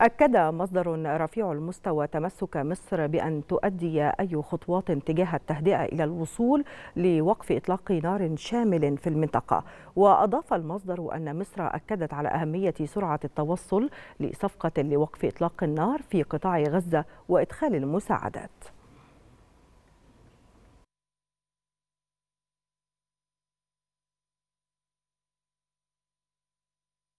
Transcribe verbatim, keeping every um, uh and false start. أكد مصدر رفيع المستوى تمسك مصر بأن تؤدي أي خطوات تجاه التهدئة إلى الوصول لوقف إطلاق نار شامل في المنطقة. وأضاف المصدر أن مصر أكدت على أهمية سرعة التوصل لصفقة لوقف إطلاق النار في قطاع غزة وإدخال المساعدات.